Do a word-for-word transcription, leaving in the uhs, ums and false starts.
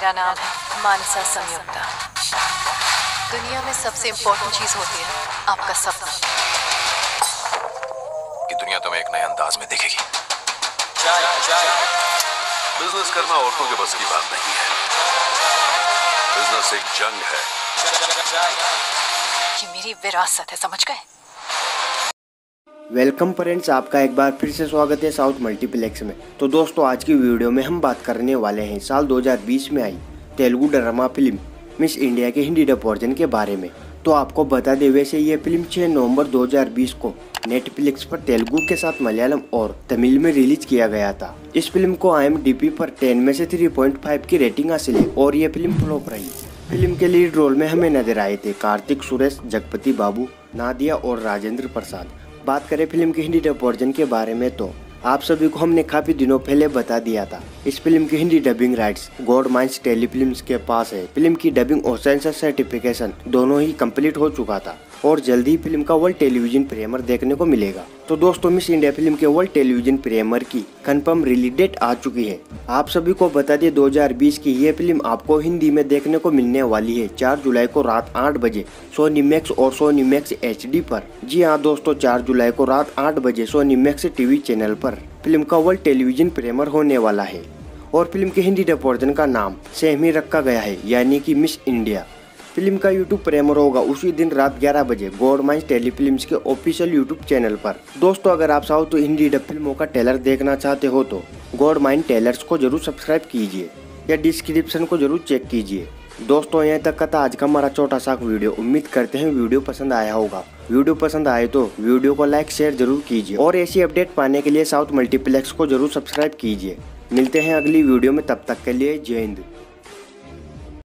मेरा नाम है मानसा संयुक्ता। दुनिया में सबसे इम्पोर्टेंट चीज होती है आपका सपना। कि दुनिया तुम्हें एक नए अंदाज में देखेगी। चाय, चाय। बिजनेस करना औरतों के बस की बात नहीं है। बिजनेस एक जंग है। ये मेरी विरासत है, समझ गए? वेलकम फ्रेंड्स, आपका एक बार फिर से स्वागत है साउथ मल्टीप्लेक्स में। तो दोस्तों, आज की वीडियो में हम बात करने वाले हैं साल दो हज़ार बीस में आई Telugu drama film miss India के हिंदी डब वर्जन के बारे में। तो आपको बता दें, वैसे ये फिल्म छह नवंबर दो हज़ार बीस को नेटफ्लिक्स पर तेलुगु के साथ मलयालम और तमिल में रिलीज किया गया था। इस फिल्म को आई एम डी बी पर दस में से तीन पॉइंट पाँच की रेटिंग हासिल है और ये फिल्म फ्लॉप रही। फिल्म के लीड रोल में हमें नजर आए थे कीर्ति सुरेश, जगपति बाबू, नादिया और राजेंद्र प्रसाद। बात करें फिल्म के हिंदी डब वर्जन के बारे में, तो आप सभी को हमने काफी दिनों पहले बता दिया था। इस फिल्म की Hindi dubbing rights Goldmines Telefilms के पास है। फिल्म की डबिंग और सेंसर सर्टिफिकेशन दोनों ही कंप्लीट हो चुका था और जल्दी ही फिल्म का वर्ल्ड टेलीविजन प्रीमियर देखने को मिलेगा। तो दोस्तों, मिस इंडिया फिल्म के वर्ल्ड टेलीविजन प्रीमियर की कंफर्म रिलीज डेट आ चुकी है। आप सभी को बता दें, दो हज़ार बीस की ये फिल्म आपको हिंदी में देखने को मिलने वाली है चार जुलाई को रात आठ बजे सोनी मैक्स और सोनी मैक्स एच डी पर। जी हाँ दोस्तों, चार जुलाई को रात आठ बजे सोनी मैक्स टीवी चैनल पर फिल्म का वर्ल्ड टेलीविजन प्रीमियर होने वाला है और फिल्म के हिंदी डब वर्जन का नाम सेम ही रखा गया है, यानी की मिस इंडिया। फिल्म का यूट्यूब प्रीमियर होगा उसी दिन रात ग्यारह बजे गोल्डमाइंस टेलीफिल्म्स के ऑफिशियल यूट्यूब चैनल पर। दोस्तों, अगर आप साउथ हिंदी डब फिल्मों का ट्रेलर देखना चाहते हो तो गोल्डमाइंस टेलर्स को जरूर सब्सक्राइब कीजिए या डिस्क्रिप्शन को जरूर चेक कीजिए। दोस्तों, यहाँ तक का था आज का हमारा छोटा सा वीडियो। उम्मीद करते हैं वीडियो पसंद आया होगा। वीडियो पसंद आए तो वीडियो को लाइक शेयर जरूर कीजिए और ऐसी अपडेट पाने के लिए साउथ मल्टीप्लेक्स को जरूर सब्सक्राइब कीजिए। मिलते हैं अगली वीडियो में, तब तक के लिए जय हिंद।